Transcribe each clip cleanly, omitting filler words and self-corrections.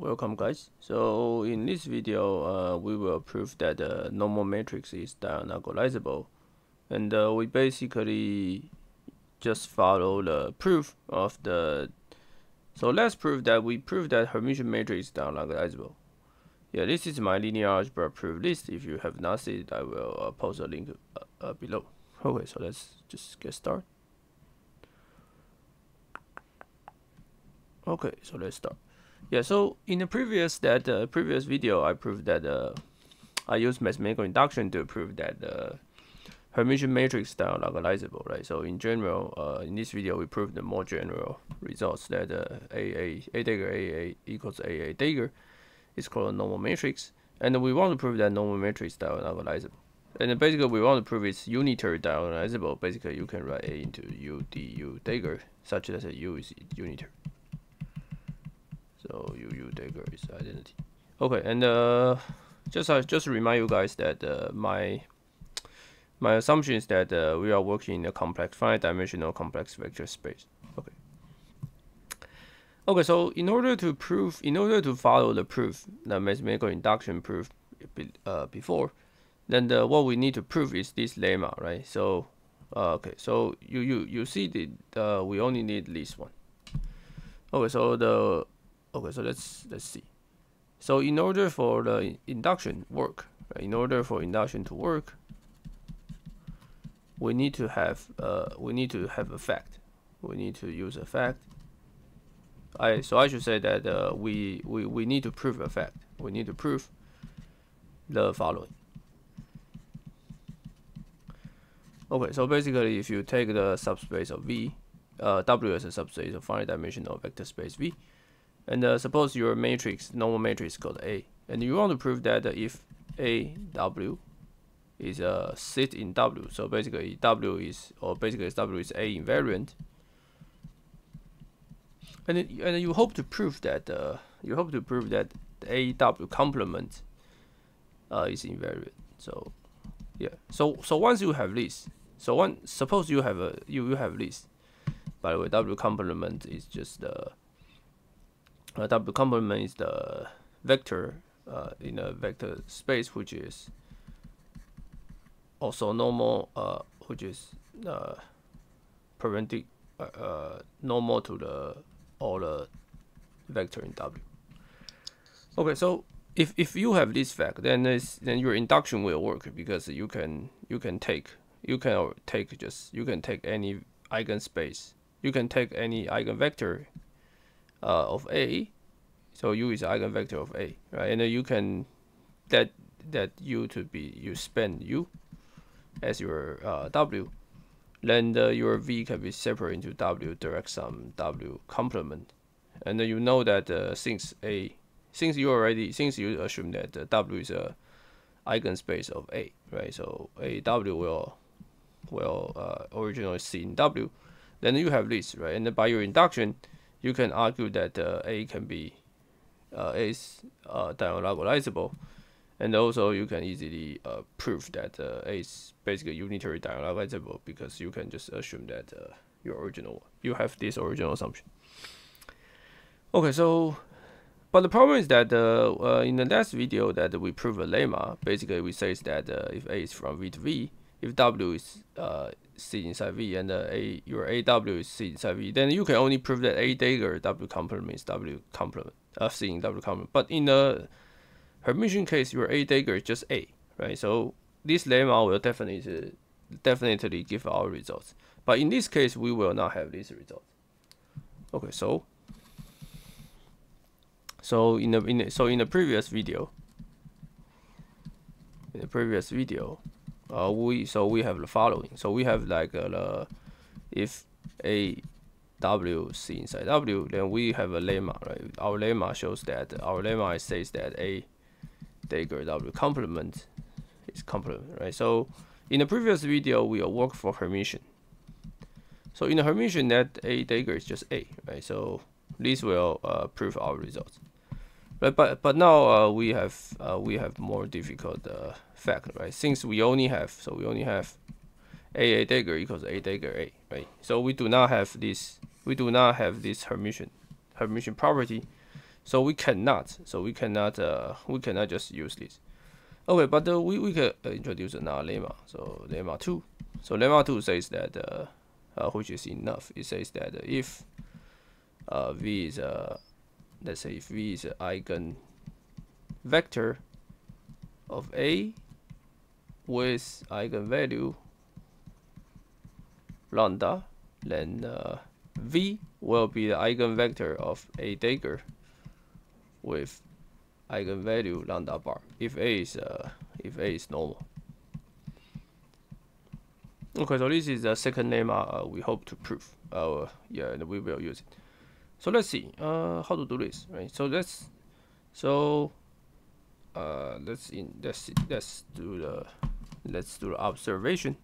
Welcome guys. So in this video we will prove that the normal matrix is diagonalizable, and we basically just follow the proof of the so let's prove that Hermitian matrix is diagonalizable. Yeah, this is my linear algebra proof list. If you have not seen it, I will post a link below. Okay, so let's just get started. Okay, so let's start. Yeah, so in the previous video, I proved that I used mathematical induction to prove that the Hermitian matrix is diagonalizable, right? So in general, in this video, we proved the more general results that A dagger equals A dagger is called a normal matrix, and we want to prove that normal matrix is diagonalizable. And basically, we want to prove it's unitary diagonalizable. Basically, you can write A into U du dagger such that U is unitary. So U dagger is identity. Okay, and just remind you guys that my assumption is that we are working in a complex finite-dimensional complex vector space. Okay. Okay, so in order to follow the proof, the mathematical induction proof before, then what we need to prove is this lemma, right? So okay, so you see that we only need this one. Okay, so the let's see. So in order for the induction work, right, we need to have a fact. We need to use a fact. So I should say that we need to prove a fact. We need to prove the following. Okay, so basically, if you take the subspace of V, W as a subspace of finite-dimensional vector space V, and suppose your matrix, normal matrix, called A, and you want to prove that if A W is sit in W, so basically W is A invariant, and you hope to prove that A W complement is invariant. So yeah, so once you have this, suppose you have this. By the way, W complement is just the W complement is the vector in a vector space which is also normal, which is normal to all the vector in W. Okay, so if you have this fact, then your induction will work, because you can take any eigenspace, you can take any eigenvector of A, so U is eigenvector of A, right? And then you can you span U as your W, then your V can be separated into W direct sum, W complement, and then you know that since you assume that W is a eigenspace of A, right? So A W will originally sit in W. Then you have this, right? And then by your induction, you can argue that A can be diagonalizable, and also you can easily prove that A is basically unitary diagonalizable, because you can just assume that you have this original assumption. Okay, so but the problem is that in the last video that we proved a lemma. Basically, we say that if A is from V to V, if W is sit inside V, and your AW is sit inside V, then you can only prove that A dagger W complement is W complement of C in W complement. But in the Hermitian case, your A dagger is just A, right? So this lemma will definitely give our results. But in this case, we will not have this result. Okay, so in the previous video, we have the following. So we have like if A W C inside W, then we have a lemma, right? Our lemma shows that says that A dagger W complement is complement, right? So in the previous video, we worked for Hermitian. So in the Hermitian, that A dagger is just A, right? So this will prove our results. Right, but now we have more difficult fact, right? Since we only have A dagger equals A dagger A, right? So we do not have this Hermitian property, So we cannot. We cannot just use this. Okay, but we can introduce another lemma. So lemma 2. So lemma 2 says that which is enough. It says that if v is let's say if v is an eigenvector of A with eigenvalue lambda, then v will be the eigenvector of A dagger with eigenvalue lambda bar, if A is normal. Okay, so this is the second lemma we hope to prove. Yeah, and we will use it. So let's see how to do this, right? So let's do the observation.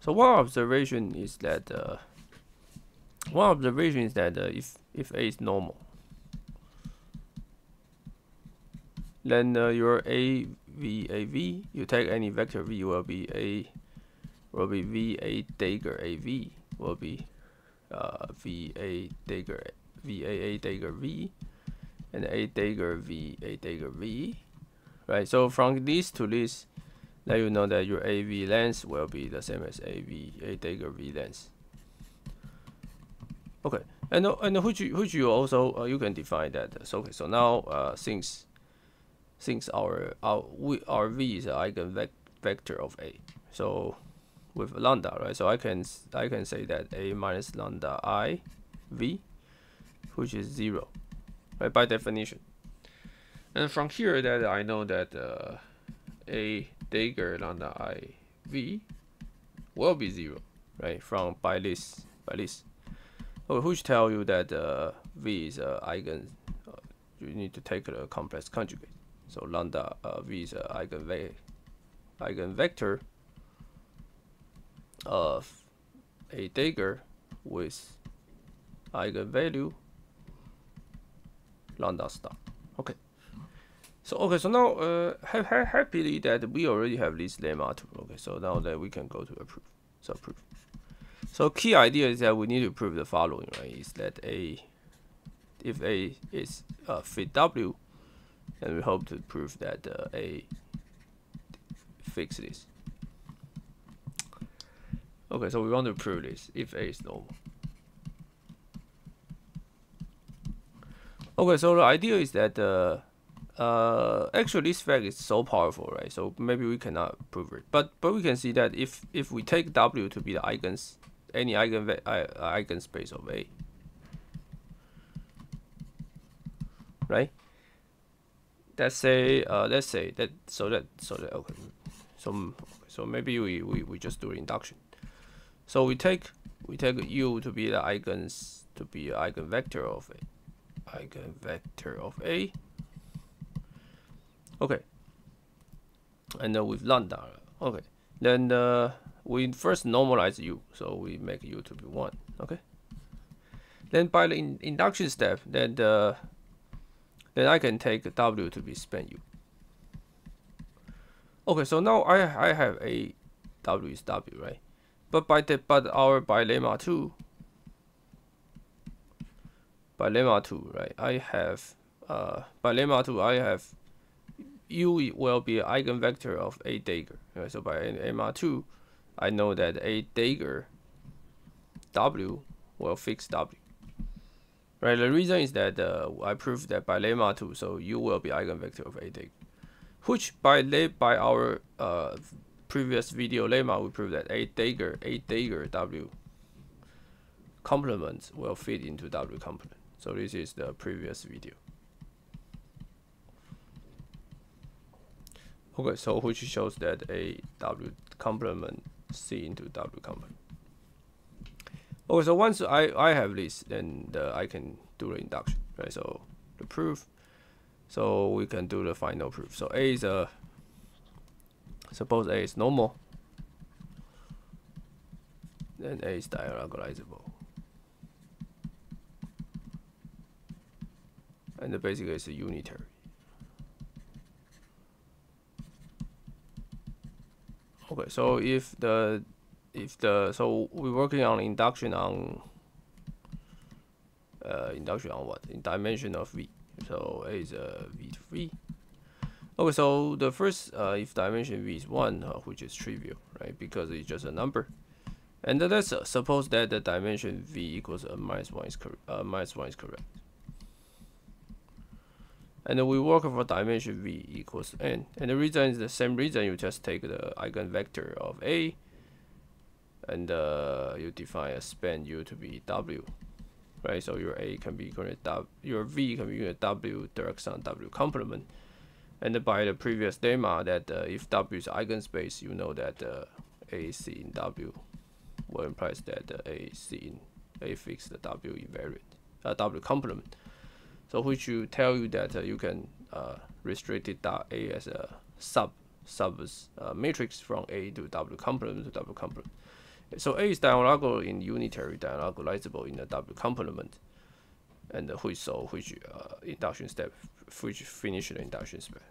So one observation is that if A is normal, then your A v you take any vector v will be v a dagger a v will be v a dagger v a dagger v and a dagger v a dagger v, right? So from this to this, now you know that your a v length will be the same as a dagger v length. Okay, and which you also you can define that. So okay, so now since our v is an eigenvector of A, so with lambda, right? So I can say that A minus lambda I v, which is 0, right, by definition. And from here that I know that A dagger lambda I v will be 0, right? From by this. Okay, which tell you that v is an eigen. You need to take the complex conjugate. So lambda v is an eigenvector of A dagger with eigenvalue lambda star. Okay. So now happily that we already have this lemma too. Okay. So now that we can go to proof. So proof. So key idea is that we need to prove the following, right? Is that if A is fit W, and we hope to prove that A fix this. Okay, so we want to prove this if A is normal. Okay, so the idea is that actually this fact is so powerful, right? So maybe we cannot prove it, but we can see that if we take W to be the eigenspace of A, right? So maybe we just do induction. So we take U to be the eigenvector of A, Okay, and with lambda. Okay, then we first normalize U, so we make U to be 1. Okay, then by the induction step, then I can take W to be span U. Okay, so now I have A W is W, right? But by lemma 2, right? I have by lemma 2 I have U will be an eigenvector of A dagger. Right? So by lemma 2, I know that A dagger W will fix W. Right, the reason is that I proved that by lemma 2, so U will be eigenvector of A dagger, which by our previous video lemma, we proved that A dagger W complement will fit into W complement. So this is the previous video. Okay, so which shows that A W complement C into W complement. Okay, so once I have this, then I can do the induction, right? So the proof. So we can do the final proof. So A is a, suppose A is normal, then A is diagonalizable. And basically it's a unitary. Okay, so so we're working on induction on what? In dimension of V. So A is v3. Okay, so the first, if dimension v is 1, which is trivial, right? Because it's just a number. And then let's suppose that the dimension v equals -1 is correct. And then we work for dimension v equals n. And the reason is the same reason. You just take the eigenvector of A, and you define a span U to be W, right? So your A can be equal to W, your v can be equal to W direct W complement. And by the previous lemma that if W is eigenspace, you know that AC in W will implies that AC in A fix the W invariant, W complement. So which you tell you that you can restrict it dot A as a sub matrix from A to W complement to W complement. So A is dialogual in unitary, dialogalizable in the W complement, and which induction step, which finish the induction step.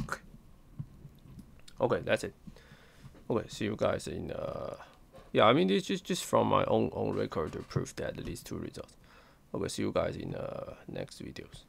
Okay. Okay, that's it. Okay, see you guys in. Yeah, I mean it's just from my own record to prove that these two results. Okay, see you guys in next videos.